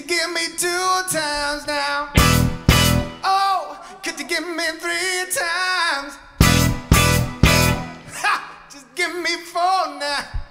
you give me 2 times now? Oh, could you give me 3 times? Ha! Just give me 4 now.